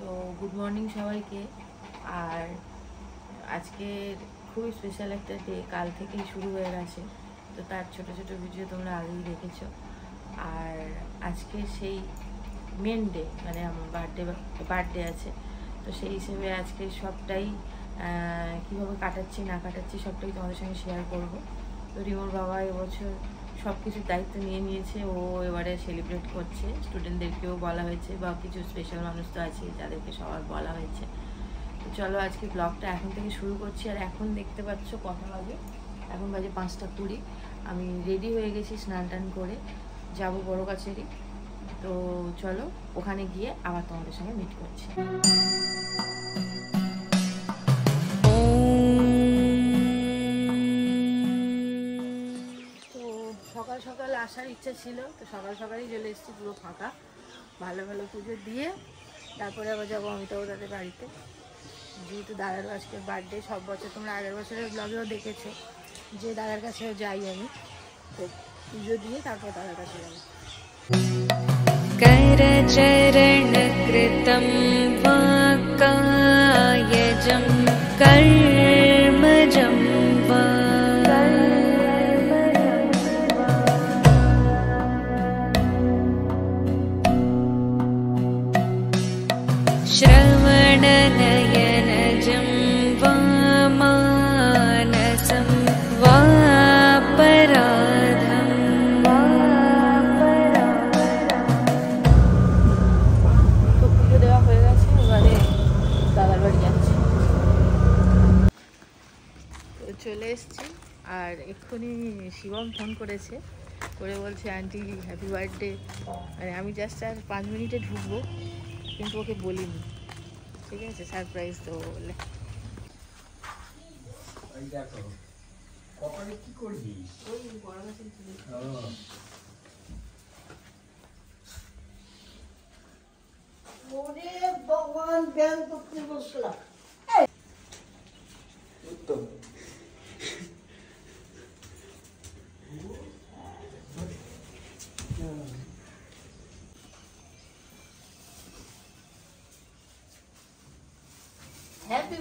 তো good morning সবাইকে। আর আজকে খুবই স্পেশাল একটা ডে, কাল থেকেই শুরু হয়ে গেছে, তো তার ছোট ছোট ভিডিও তোমরা আগেই দেখেছো। আর আজকে সেই মেন ডে, মানে আমার বার্থডে আছে, তো সেই হিসেবে আজকে সবটাই কীভাবে কাটাচ্ছি না কাটাচ্ছি সবটাই তোমাদের সঙ্গে শেয়ার করব। তো রিমোর বাবা এবছর সব কিছুর দায়িত্ব নিয়ে নিয়েছে, ও এবারে সেলিব্রেট করছে। স্টুডেন্টদেরকেও বলা হয়েছে বা কিছু স্পেশাল মানুষ তো আছে যাদেরকে সবার বলা হয়েছে। তো চলো আজকে ব্লগটা এখন থেকে শুরু করছি। আর এখন দেখতে পাচ্ছ কটা বাজে, এখন বাজে 5:20। আমি রেডি হয়ে গেছি, স্নান টান করে যাবো বড় কাছেরই। তো চলো ওখানে গিয়ে আবার তোমাদের সঙ্গে মিট করছি। সকাল সকাল আসার ইচ্ছা ছিল, তো সকাল সকালই চলে এসেছি, পুরো ফাঁকা। ভালো ভালো পুজো দিয়ে তারপরে আবার যাবো অমিতাও তাদের বাড়িতে, যেহেতু দাদার আজকে বার্থডে। সব বছর তোমরা আগের বছরের ব্লগেও দেখেছো যে দাদার কাছেও যাই আমি, তো পুজো দিয়ে তারপর দাদার কাছে যাবো। চরণকৃতম কায়জম কর্মজম শ্রবণনয়নজম মানসম বাপরাধম। তো পুজো দেওয়া হয়ে গেছে, এবারে দাদার বাড়ি যাচ্ছি। তো চলে এসছি, আর এক্ষুনি শিবম ফোন করেছে, করে বলছে আন্টি হ্যাপি বার্থডে। মানে আমি জাস্ট আর 5 মিনিটে ঢুকবো, কিন্তু ওকে বলিনি, ঠিক আছে? সারপ্রাইজ তো বলে। Happy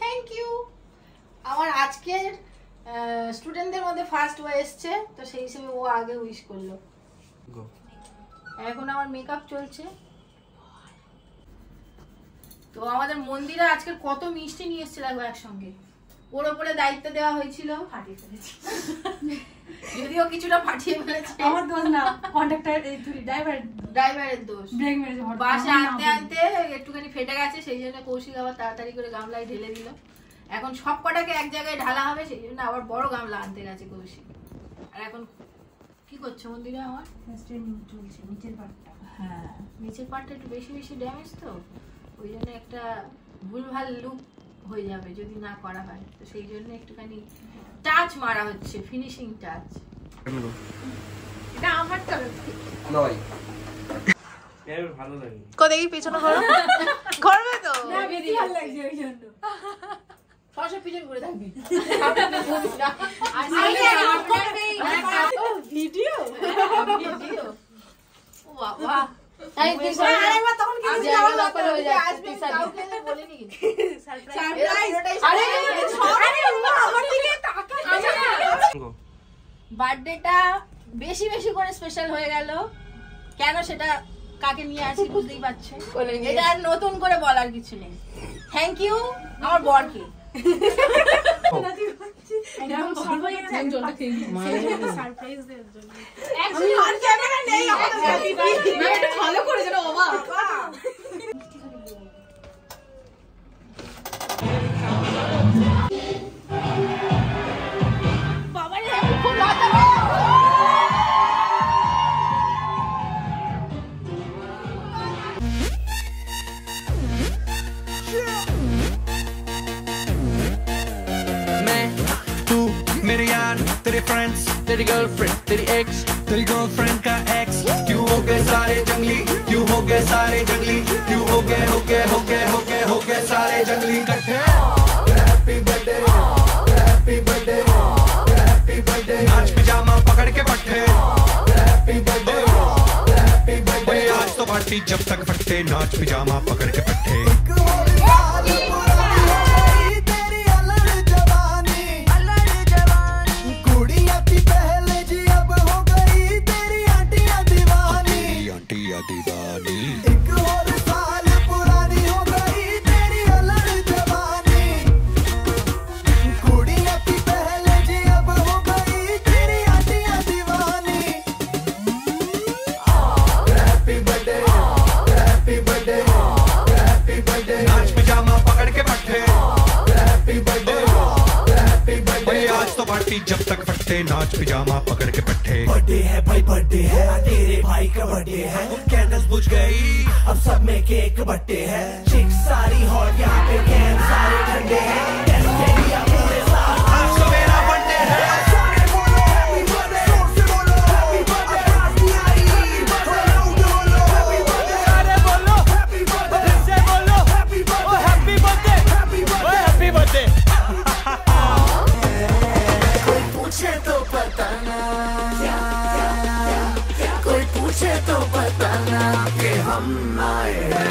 thank you. আমার আজকের স্টুডেন্টদের মধ্যে ফার্স্ট ও এসছে, তো সেই হিসেবে ও আগে উইশ করলো। এখন আমার মেকআপ চলছে। তো আমাদের মন্দিরে আজকের কত মিষ্টি নিয়ে এসছে দেখো একসঙ্গে। ওর ওপরে দায়িত্ব দেওয়া হয়েছিল, ফাটিয়ে ফেলেছি, যদিও কিছুটা ফাটিয়ে ফেলেছে। আমার দোষ না, কন্ডাক্টর ড্রাইভারের দোষ। বাসে আনতে আনতে একটুখানি ফেটে গেছে, সেই জন্য কৌশিক আবার তাড়াতাড়ি করে গামলায় ঢেলে দিল। এখন সব কটাকে এক জায়গায় ঢালা হবে, সেই জন্য আবার বড় গামলা আনতে গেছে কৌশিক। আর এখন কি করছে মন্দিরে? আমার চলছে নিচের পাটটা। হ্যাঁ, নিচের পাটটা একটু বেশি ড্যামেজ, তো ওই জন্য একটা ভুলভাল লুক হয়ে যাবে যদি না করা হয়। তো সেই জন্য একটুখানি টাচ মারা হচ্ছে, ফিনিশিং টাচ। এটা আমার তরফ থেকে নয়, এর ভালো লাগে। কোথায় পিছনে ঘোরো? ঘোরবে তো না, বেশি ভালো লাগে ওই জন্য। সবসময় পিছনে ঘুরে থাকবি। ও ভিডিও ভিডিও বাহ বাহ। বার্থডেটা বেশি বেশি করে স্পেশাল হয়ে গেল, কেন সেটা কাকে নিয়ে আসি বুঝতেই পারছে। এটা আর নতুন করে বলার কিছু নেই। থ্যাংক ইউ আমার বরকে। फ्रेंड्स तेरी गर्लफ्रेंड तेरी एक्स तेरी गर्लफ्रेंड का एक्स। क्यों हो गए सारे जंगली, क्यों हो गए सारे जंगली, क्यों हो गए हो गए हो गए हो गए हो गए सारे जंगली इकट्ठे। Happy birthday, happy birthday, happy birthday. आज पिजामा पकड़ के पट्टे। Happy birthday, happy birthday. आज तो पार्टी जब तक फटते, नाच पिजामा पकड़ के पट्टे। एक और साल पुरानी हो गई तेरी अलग जवानी, कुड़िया की पहले जी अब हो गई तेरी आंटिया दीवानी। Happy birthday, happy birthday, happy birthday. आज पिजामा पकड़ के बैठे। Happy birthday, happy birthday. आज तो पार्टी जब तक फटते, नाच पिजामा पकड़ के बैठे। बर्थडे है भाई, बर्थडे है तेरे भाई का, बर्थडे है। कैंडल्स बुझ गई, अब सब में केक बट्टे हैं। चिक्स सारी हॉट, यहाँ पे कैन सारे ठंडे हैं। पूरे साल आज तो मेरा बर्थडे है। सारे बोलो हैप्पी बर्थडे, जोर से बोलो हैप्पी बर्थडे। पार्टी आई, थोड़ा राउंड बोलो हैप्पी बर्थडे। सारे बोलो हैप्पी बर्थडे, जोर से बोलो happy birthday, happy birthday, happy birthday, happy birthday. कोई पूछे तो बताना, कोई पूछे तो बताना कि हम आए हैं।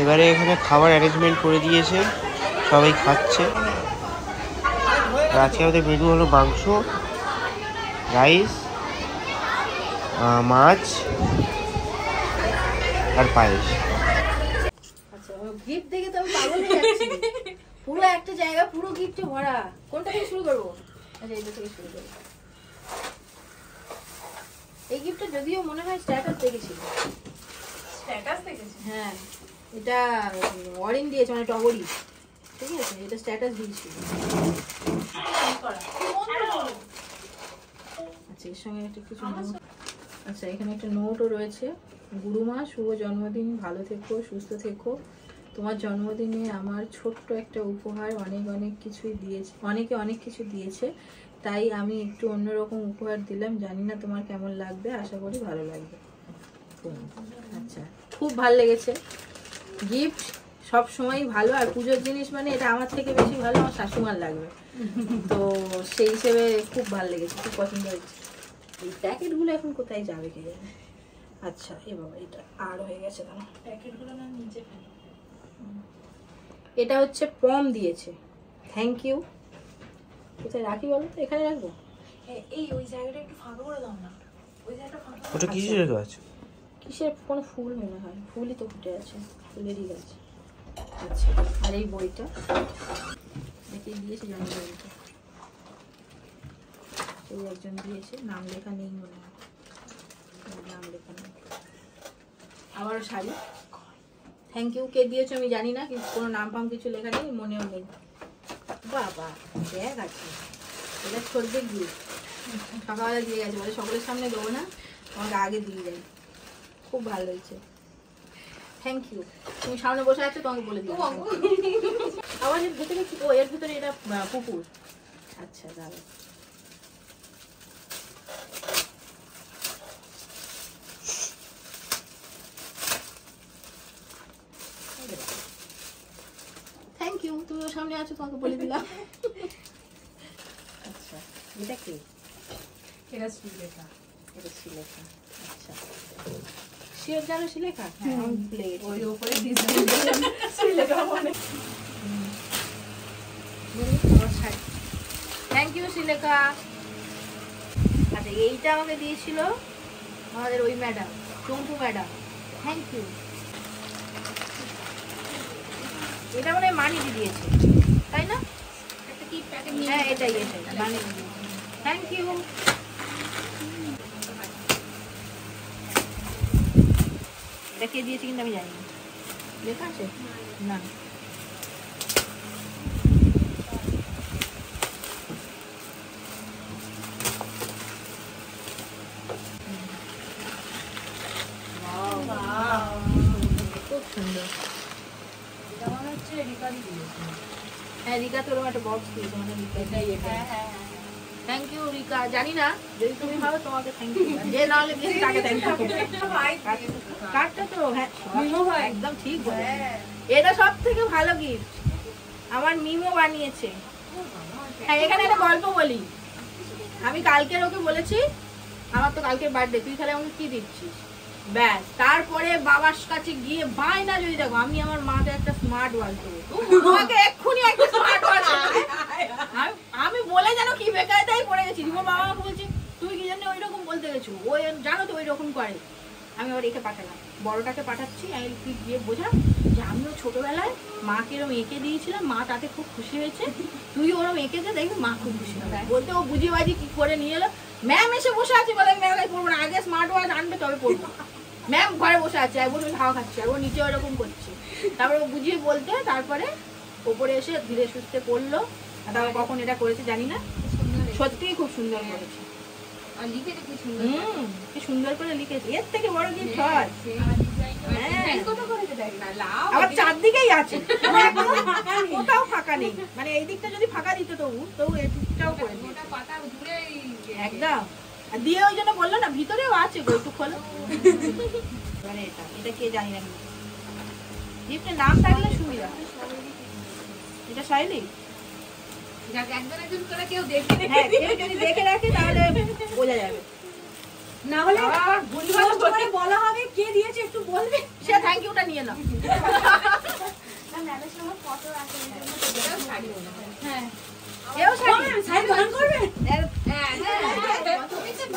এবারে এখানে খাবার অ্যারেঞ্জমেন্ট করে দিয়েছে, সবাই খাচ্ছে। আজকে আমাদের মেনু হলো মাংস, রাইস, মাছ আর পায়েস। আচ্ছা, ও গিফট দেখে তো আমি পাগল হয়ে যাচ্ছি। পুরো একটা জায়গা পুরো গিফটে ভরা। কোনটা থেকে শুরু করব? আচ্ছা, এইটা থেকে শুরু করব। এই গিফটটা যদিও মনে হয় স্ট্যাটাস দেখেছি, হ্যাঁ। এটা অরেঞ্জ দিয়েছে, মানে টগরি। ঠিক আছে, এটা স্ট্যাটাস দিয়েছি। আচ্ছা, এর সঙ্গে একটা কিছু। আচ্ছা, এখানে একটা নোটও রয়েছে। গুরুমা, শুভ জন্মদিন, ভালো থেকো, সুস্থ থেকো। তোমার জন্মদিনে আমার ছোট্ট একটা উপহার, অনেক কিছুই দিয়েছে, অনেক কিছু দিয়েছে, তাই আমি একটু অন্যরকম উপহার দিলাম। জানি না তোমার কেমন লাগবে, আশা করি ভালো লাগবে। আচ্ছা, খুব ভালো লেগেছে। গিফট সব সময় ভালো, আর পুজোর জিনিস মানে এটা আমার থেকে বেশি ভালো আমার শাশুমার লাগবে, তো সেই হিসেবে খুব ভালো লেগেছে, খুব পছন্দ হয়েছে। এই প্যাকেটগুলো এখন কোথায় যাবে কে জানে। আচ্ছা, এ বাবা, এটা আর হয়ে গেছে কেন প্যাকেটগুলো, না নিচে ফেলো। এটা হচ্ছে পম দিয়েছে, থ্যাংক ইউ। কোথায় রাখি বলো তো? এখানে রাখবো। এই ওই জায়গাটা একটু ফাঁকা করে দাও না, ওই জায়গাটা ফাঁকা। ওটা কিসে রাখা আছে? কিসের কোনো ফুল মনে হয়, ফুলই তো ফুটে আছে, ফুলেরই গাছ। আচ্ছা, আর এই বইটা দেখে দিয়েছে, জানি বইটা এই একজন দিয়েছে, নাম লেখা নেই মনে হয়, নাম লেখা নেই। আবারও শাড়ি, থ্যাংক ইউ কে দিয়েছে আমি জানি না, কিন্তু কোনো নাম পাম কিছু লেখা নেই, মনেও নেই। বাবা, ব্যাগ আছে, এটা সর্দি গিয়ে সকালবেলা দিয়ে গেছে, বলে সকলের সামনে দেবো না, আমাকে আগে দিয়ে যাই। খুব ভালো হয়েছে, থ্যাংক ইউ। তুমি সামনে বসে আছো, তোমাকে বলে দিই। আবার এর ভেতরে কি? ও, এর ভেতরে এটা পুকুর। আচ্ছা, দাঁড়াও, থ্যাংক ইউ। তুমি ওর সামনে আছো, তোমাকে বলে দিলাম। আচ্ছা, এটা কি? এটা শ্রীলেখা, এটা শ্রীলেখা। আচ্ছা, শিওর জানো শ্রীলেখা? হ্যাঁ, প্লেট ওই উপরে ডিজাইন দিলাম শ্রীলেখা মানে। Thank you Sreelekha. আচ্ছা, এইটা আমাকে দিয়েছিল আমাদের ওই madam, Tumpu madam, thank you. এটা মানে মানি দিয়েছে, তাই না? একটা কি প্যাকেট নিয়ে, হ্যাঁ এটাই এটাই মানি দিয়েছে, থ্যাংক ইউ। এটা কে দিয়েছে কিন্তু আমি জানি না। Dekat je? Nah. রিকা তোর একটা বক্স দিই তোমাকে এটা এটা হ্যাঁ থ্যাঙ্ক ইউ রিকা জানি না যদি তুমি ভালো তোমাকে থ্যাঙ্ক ইউ যে না হলে প্লিজ টাকা থ্যাঙ্ক ইউ কাটটা তো হ্যাঁ মিমো ভাই একদম ঠিক বলে এটা সবথেকে ভালো গিফট আমার মিমো বানিয়েছে হ্যাঁ এখানে একটা গল্প বলি আমি কালকে ওকে বলেছি আমার তো কালকে বার্থডে তুই তাহলে আমাকে কি দিচ্ছিস ব্যাস তারপরে বাবার কাছে গিয়ে ভাই না যদি দেখো আমি আমার মাকে একটা স্মার্ট ওয়াচ দেব তোমাকে এক্ষুনি একটা স্মার্ট ওয়াচ আমি বলে জানো কি বেকায়দাই পড়ে গেছি রিমো বাবা আমাকে বলছে তুই কি জানি ওইরকম বলতে গেছো ও জানো তো ওইরকম করে আমি আবার একে পাঠালাম বড়টাকে পাঠাচ্ছি আমি তুই গিয়ে বোঝা যে আমিও ছোটবেলায় মাকে এরকম এঁকে দিয়েছিলাম মা তাতে খুব খুশি হয়েছে তুই ওরম এঁকে দে দেখবি মা খুব খুশি হবে বলতে ও বুঝিয়ে বাজি কি করে নিয়ে এলো ম্যাম এসে বসে আছে বলে ম্যাম আমি পড়বো না আগে স্মার্ট ওয়াচ আনবে তবে পড়বো ম্যাম ঘরে বসে আছে আর বলুন হাওয়া খাচ্ছে আর ও নিচে ওরকম করছে তারপরে বুঝিয়ে বলতে তারপরে ওপরে এসে ধীরে সুস্থে করলো তারপর কখন এটা করেছে জানি না সত্যিই খুব সুন্দর করেছে আর লিখেছে কি সুন্দর কি সুন্দর করে লিখেছে এর থেকে বড় গিফট হয় হ্যাঁ কত করেছে দেখ না লাও আবার চারদিকেই আছে কোথাও ফাঁকা নেই মানে এই দিকটা যদি ফাঁকা দিত তবু তবু এইটুকটাও করে মোটা পাতা জুড়ে একদম দিয়ে ওই জন্য বললো না ভিতরেও আছে গো একটু খোলো মানে এটা এটা কে জানি না গিফটের নাম থাকলে সুবিধা এটা শাইলি যাকে একজন একজন করে কেউ দেখে যদি দেখে রাখে তাহলে বোঝা যাবে না হলে ভুলভাল করে বলা হবে কে দিয়েছে একটু বলবে সে থ্যাংক ইউটা নিয়ে নাও না ম্যামের সঙ্গে ফটো রাখে এটাও শাড়ি হ্যাঁ এও শাড়ি শাড়ি দান করবে আমি তোমাদের দেবো জানি আচ্ছা এটাই এটাই মনে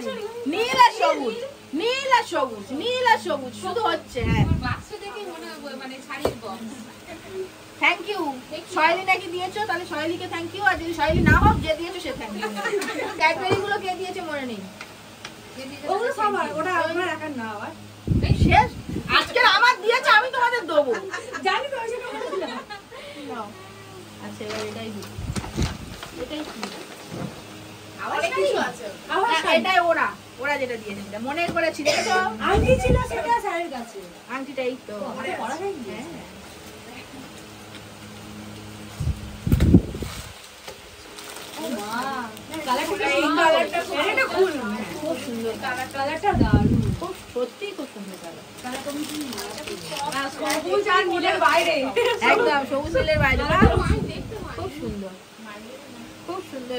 করেছিল আংটিটাই তো খুব সুন্দর কালারটা দারুণ খুব সত্যি খুব সুন্দর একদম সবুজ নীলের বাইরে খুব সুন্দর খুব সুন্দর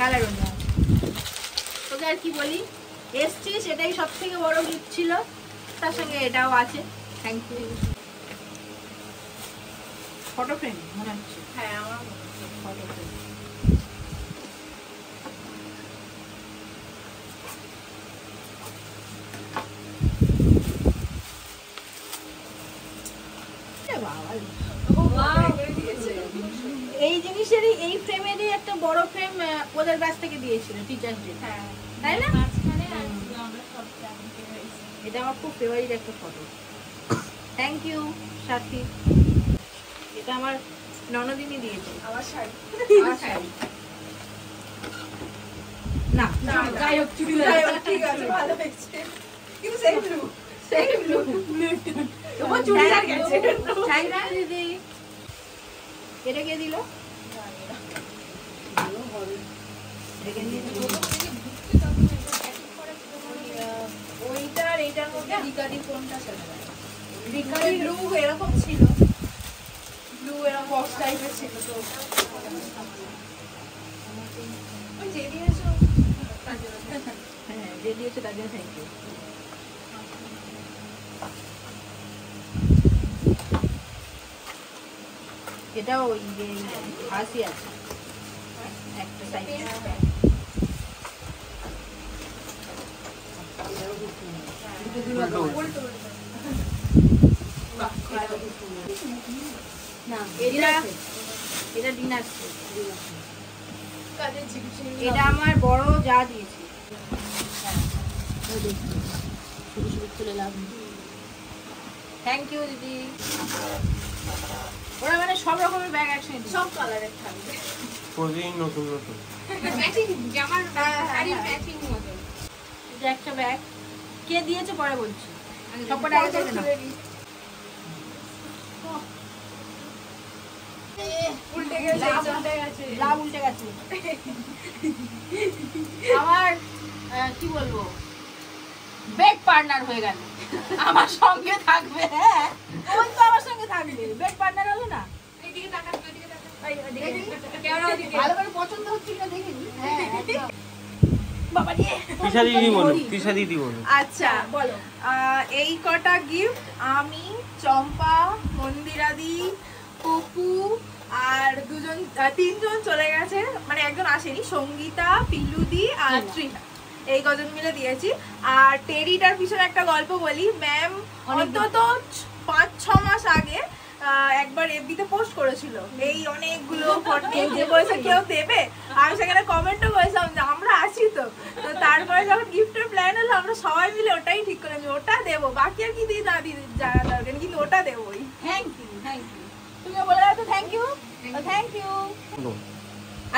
কালার অন্য তোকে আর কি বলি এসছি সেটাই সবথেকে বড় গিফট ছিল তার সঙ্গে এটাও আছে থ্যাংক ইউ ফটো ফ্রেম মনে হচ্ছে হ্যাঁ আমার ফটো ফ্রেম এই জিনিসেরই এই ফ্রেমেরই একটা বড় ফ্রেম ওদের কাছ থেকে দিয়েছিল টিচার ডে হ্যাঁ তাই না মাঝখানে আমরা সব জানতে পেরেছি এটা আমার খুব ফেভারিট একটা ফটো থ্যাংক ইউ সাথী এটা আমার ননদিনী দিয়েছে আমার শাড়ি না না যাই হোক চুড়ি লাগে ঠিক আছে ভালো লাগছে কিন্তু সেম ব্লু তো চুড়ি আর গেছে থ্যাংক ইউ দিদি এটা কে দিল তার জন্য থ্যাংক ইউ এটাও হাসি আছে একটা সাইজে না এটা এটা ডিনার এটা আমার বড় যা দিয়েছে থ্যাংক ইউ দিদি ওরা মানে সব রকমের ব্যাগ একসাথে সব কালারের থাকবে প্রতিদিন নতুন নতুন ম্যাচিং জামার শাড়ি ম্যাচিং মতো এটা একটা ব্যাগ কে দিয়েছে পরে বলছি সবটা আগে থেকে না উল্টে গেছে লাভ উল্টে গেছে আমার কি বলবো বেড পার্টনার হয়ে গেল আমার সঙ্গে থাকবে হ্যাঁ কোন তো আমার সঙ্গে থাকবে বেড পার্টনার হলো না এইদিকে তাকাও এইদিকে তাকাও ভাই দেখি ক্যামেরা ওদিকে ভালো করে পছন্দ হচ্ছে না দেখেন হ্যাঁ বাবা রে তিশা দিদি বলো আচ্ছা বলো এই কটা গিফট আমি চম্পা মন্দিরাদি পপু আর দুজন তিনজন চলে গেছে মানে একজন আসেনি সঙ্গীতা পিলুদি আর ত্রিনা এই কজন মিলে দিয়েছি আর টেরিটার পিছনে একটা গল্প বলি ম্যাম অন্তত 5-6 মাস আগে একবার এফবিতে পোস্ট করেছিল এই অনেকগুলো ফটো যে পয়সা কেউ দেবে আমি সেখানে কমেন্টও করেছিলাম যে আমরা আছি তো তো তারপরে যখন গিফটের প্ল্যান হলো আমরা সবাই মিলে ওটাই ঠিক করে আমি ওটা দেবো বাকি আর কি দিই না দিই জানা দরকার কিন্তু ওটা দেবোই থ্যাংক ইউ থ্যাংক ইউ তুমি বলে দাও তো থ্যাংক ইউ থ্যাংক ইউ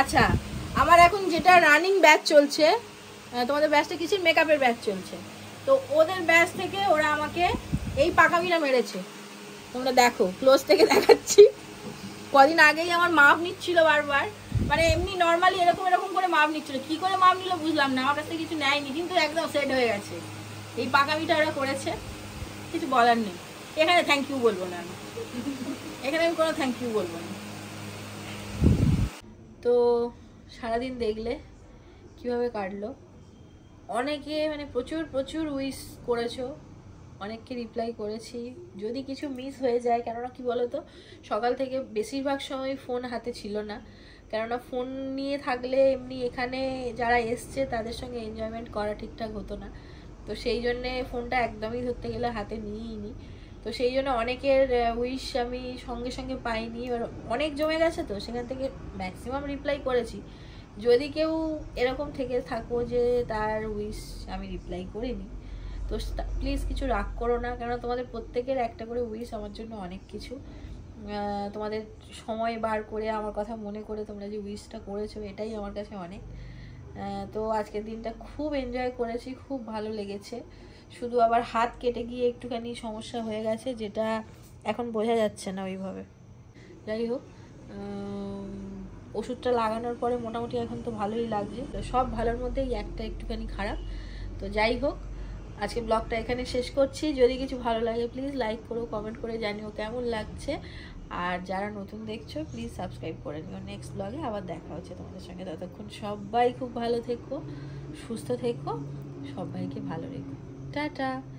আচ্ছা আমার এখন যেটা রানিং ব্যাচ চলছে তোমাদের ব্যাচটা কিছু মেকআপের ব্যাচ চলছে তো ওদের ব্যাচ থেকে ওরা আমাকে এই পাকামিটা মেরেছে তোমরা দেখো ক্লোজ থেকে দেখাচ্ছি কদিন আগেই আমার মাপ নিচ্ছিল বারবার মানে এমনি নর্মালি এরকম এরকম করে মাপ নিচ্ছিল কী করে মাপ নিল বুঝলাম না আমার কাছ থেকে কিছু নেয়নি কিন্তু একদম সেট হয়ে গেছে এই পাকামিটা ওরা করেছে কিছু বলার নেই এখানে থ্যাংক ইউ বলবো না আমি এখানে আমি কোনো থ্যাংক ইউ বলবো না তো সারাদিন দেখলে কীভাবে কাটলো অনেকে মানে প্রচুর উইশ করেছো অনেককে রিপ্লাই করেছি যদি কিছু মিস হয়ে যায় কেননা কি বলো তো সকাল থেকে বেশিরভাগ সময় ফোন হাতে ছিল না কেননা ফোন নিয়ে থাকলে এমনি এখানে যারা এসছে তাদের সঙ্গে এনজয়মেন্ট করা ঠিকঠাক হতো না তো সেই জন্যে ফোনটা একদমই ধরতে গেলে হাতে নিয়েই নি তো সেই জন্য অনেকের উইশ আমি সঙ্গে সঙ্গে পাইনি এবার অনেক জমে গেছে তো সেখান থেকে ম্যাক্সিমাম রিপ্লাই করেছি যদি কেউ এরকম থেকে থাকো যে তার উইশ আমি রিপ্লাই করিনি তো প্লিজ কিছু রাগ করো না কেননা তোমাদের প্রত্যেকের একটা করে উইশ আমার জন্য অনেক কিছু তোমাদের সময় বার করে আমার কথা মনে করে তোমরা যে উইশটা করেছো এটাই আমার কাছে অনেক তো আজকের দিনটা খুব এনজয় করেছি খুব ভালো লেগেছে শুধু আবার হাত কেটে গিয়ে একটুখানি সমস্যা হয়ে গেছে যেটা এখন বোঝা যাচ্ছে না ওইভাবে যাই হোক ওষুধটা লাগানোর পরে মোটামুটি এখন তো ভালোই লাগছে তো সব ভালোর মধ্যেই একটা একটুখানি খারাপ তো যাই হোক আজকে ব্লগটা এখানে শেষ করছি যদি কিছু ভালো লাগে প্লিজ লাইক করো কমেন্ট করে জানিও কেমন লাগছে আর যারা নতুন দেখছো প্লিজ সাবস্ক্রাইব করে নিও নেক্সট ব্লগে আবার দেখা হচ্ছে তোমাদের সঙ্গে ততক্ষণ সবাই খুব ভালো থেকো সুস্থ থেকো সবাইকে ভালো রেখো টাটা